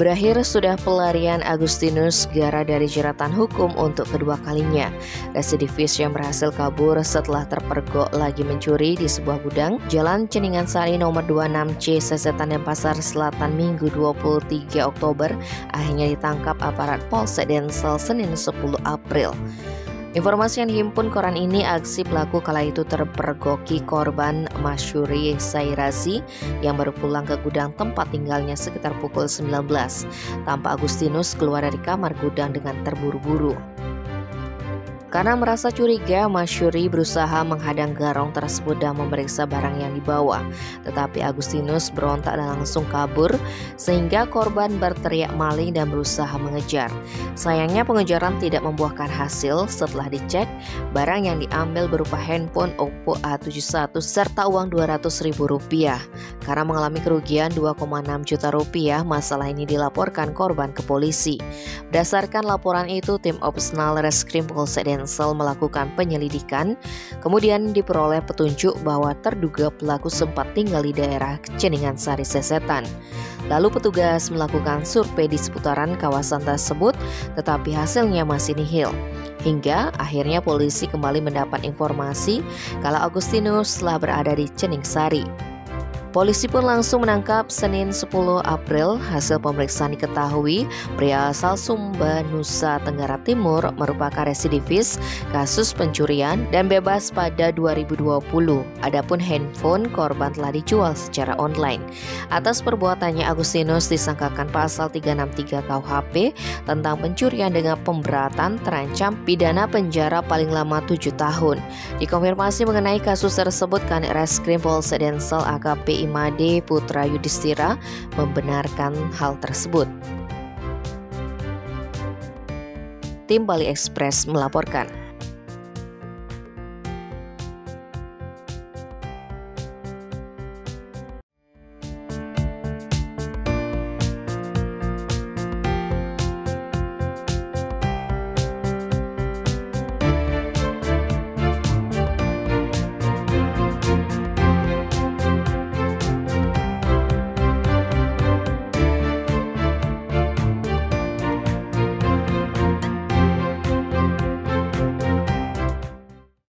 Berakhir sudah pelarian Agustinus Gara dari jeratan hukum untuk kedua kalinya. Residivis yang berhasil kabur setelah terpergok lagi mencuri di sebuah gudang Jalan Ceningan Sari nomor 26C Sesetan Denpasar Selatan Minggu 23 Oktober akhirnya ditangkap aparat Polsek Densel Senin 10 April. Informasi yang dihimpun koran ini, aksi pelaku kala itu terpergoki korban Masyhuri Zairazi yang baru pulang ke gudang tempat tinggalnya sekitar pukul 19. Tampak Agustinus keluar dari kamar gudang dengan terburu-buru. Karena merasa curiga, Masyhuri berusaha menghadang garong tersebut dan memeriksa barang yang dibawa. Tetapi Agustinus berontak dan langsung kabur, sehingga korban berteriak maling dan berusaha mengejar. Sayangnya pengejaran tidak membuahkan hasil. Setelah dicek, barang yang diambil berupa handphone OPPO A71 serta uang Rp200.000. Karena mengalami kerugian Rp2,6 juta, masalah ini dilaporkan korban ke polisi. Berdasarkan laporan itu, tim operasional Reskrim Polsek Densel melakukan penyelidikan, kemudian diperoleh petunjuk bahwa terduga pelaku sempat tinggal di daerah Ceningan Sari Sesetan. Lalu petugas melakukan survei di seputaran kawasan tersebut, tetapi hasilnya masih nihil. Hingga akhirnya polisi kembali mendapat informasi kalau Agustinus telah berada di Ceningan Sari. Polisi pun langsung menangkap Senin 10 April. Hasil pemeriksaan diketahui pria asal Sumba, Nusa Tenggara Timur merupakan residivis kasus pencurian dan bebas pada 2020. Adapun handphone korban telah dijual secara online. Atas perbuatannya, Agustinus disangkakan pasal 363 KUHP tentang pencurian dengan pemberatan, terancam pidana penjara paling lama 7 tahun. Dikonfirmasi mengenai kasus tersebut, Kanit Reskrim Polsek Densel AKP Imade Putra Yudhistira membenarkan hal tersebut. Tim Bali Express melaporkan.